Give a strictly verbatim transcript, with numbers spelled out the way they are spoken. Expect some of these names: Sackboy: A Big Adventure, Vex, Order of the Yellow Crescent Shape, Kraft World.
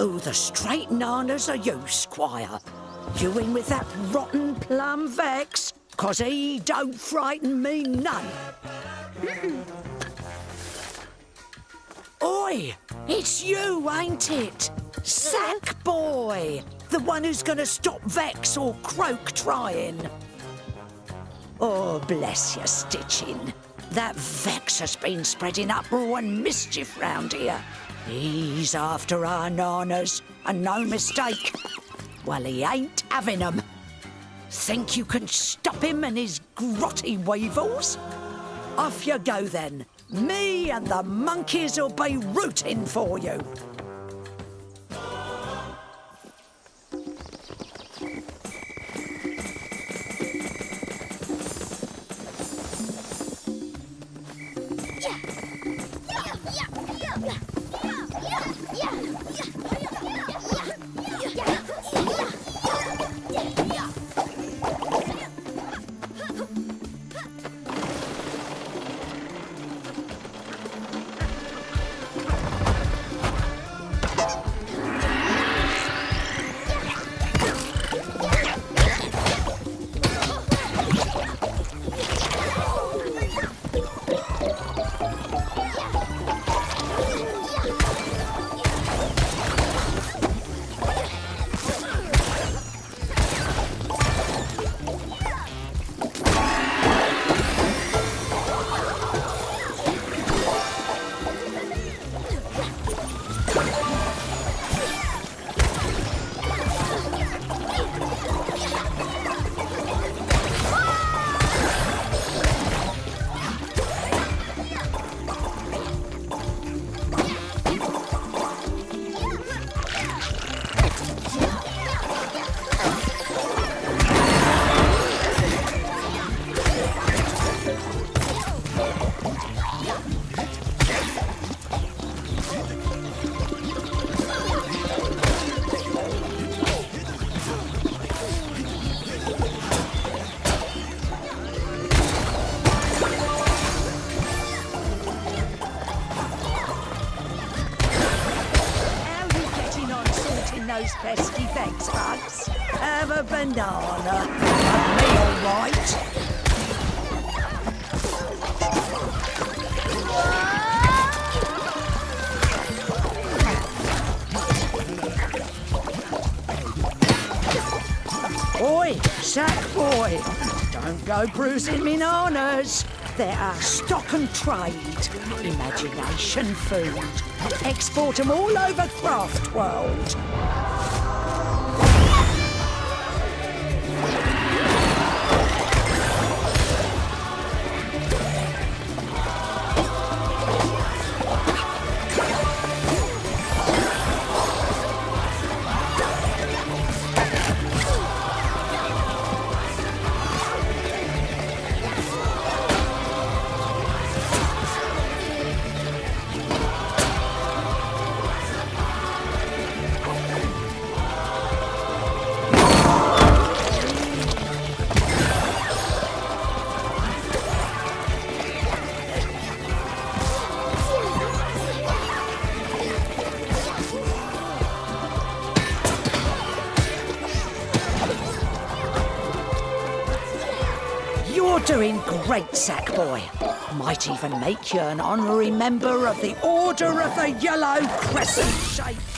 Oh, the straight nanas are you, Squire. You in with that rotten plum Vex? 'Cause he don't frighten me none. Mm-mm. Oi, it's you, ain't it? Sackboy, the one who's gonna stop Vex or Croak trying. Oh, bless your stitching. That Vex has been spreading uproar and mischief round here. He's after our nanas, and no mistake. Well, he ain't having 'em. Think you can stop him and his grotty weevils? Off you go then. Me and the monkeys will be rooting for you. Pesky Vex bugs. Have a banana. Have me all right. Oi, Sackboy. Don't go bruising me nanas. There are stock and trade, imagination food. Export them all over Kraft World. You're doing great, Sackboy. Might even make you an honorary member of the Order of the Yellow Crescent Shape.